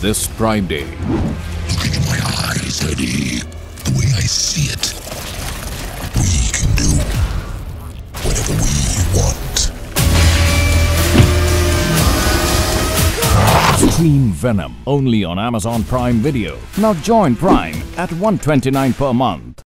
this Prime Day. Look into my eyes, Eddie. The way I see it, we can do whatever we want. Stream Venom only on Amazon Prime Video. Now join Prime at $129 per month.